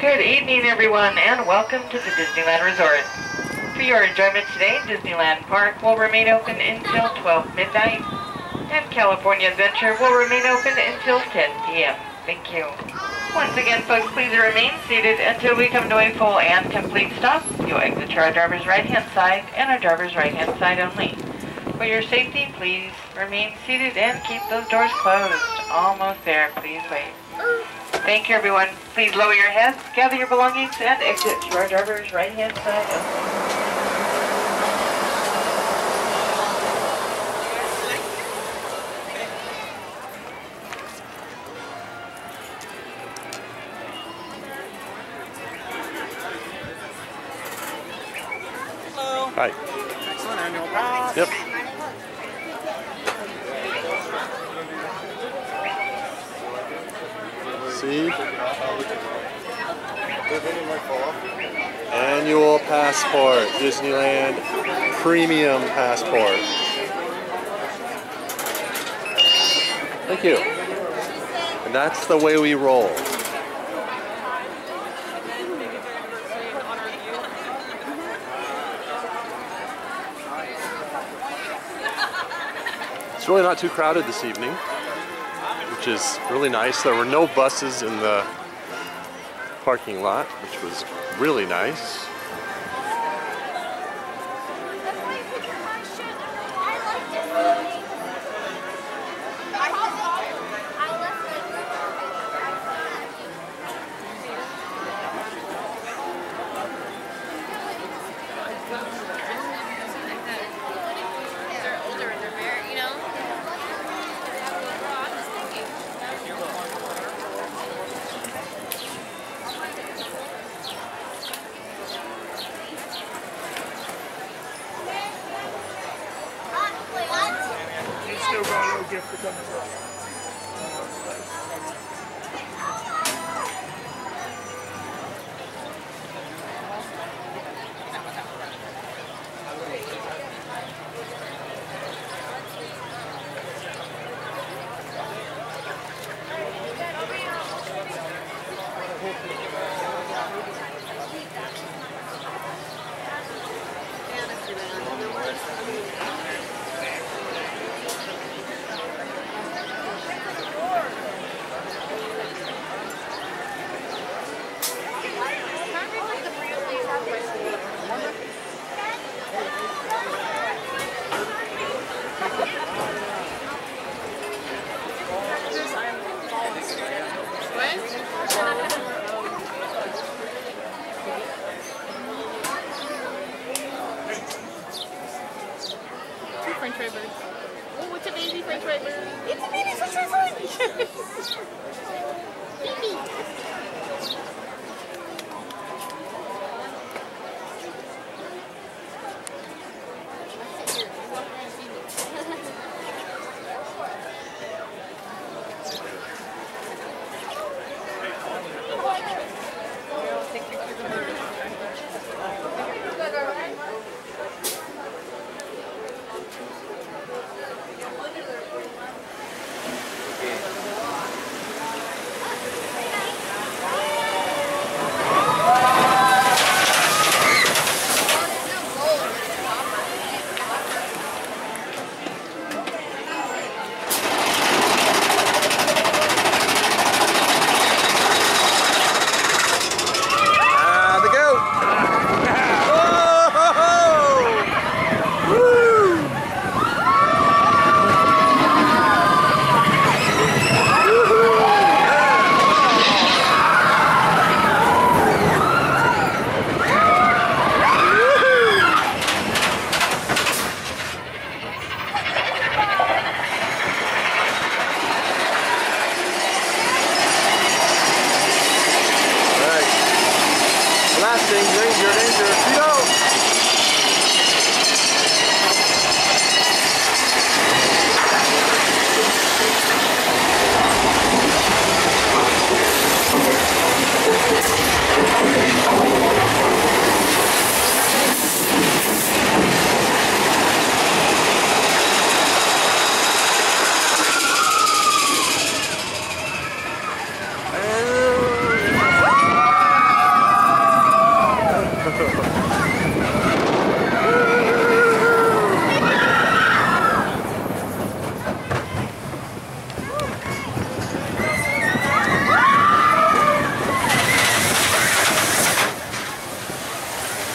Good evening, everyone, and welcome to the Disneyland Resort. For your enjoyment today, Disneyland Park will remain open until 12 midnight, and California Adventure will remain open until 10 p.m. Thank you. Once again, folks, please remain seated until we come to a full and complete stop. You'll exit to our driver's right-hand side and our driver's right-hand side only. For your safety, please remain seated and keep those doors closed. Almost there, please wait. Thank you, everyone. Please lower your heads, gather your belongings, and exit to our driver's right-hand side only. Hi. Excellent annual pass. Yep. See? Annual passport. Disneyland premium passport. Thank you. And that's the way we roll. It's really not too crowded this evening, which is really nice. There were no buses in the parking lot, which was really nice.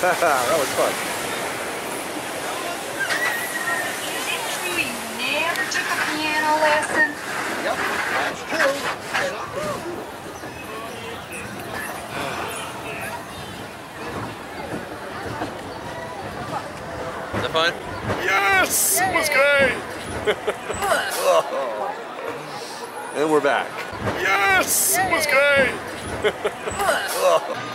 That was fun. Is it true you never took a piano lesson? Yep, that's true. Is that fun? Yes! Yay. It was great! Oh. And we're back. Yes! Yay. It was great! Oh.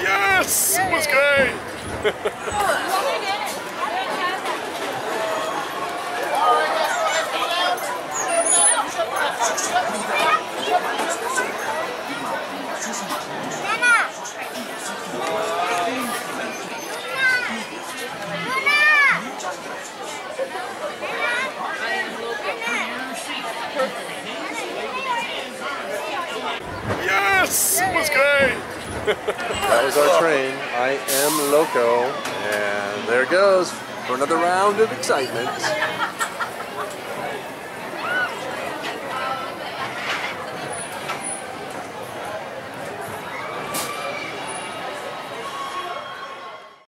Yes! It was great! Yes! It was great! That was our train. I am Loco, and there it goes for another round of excitement.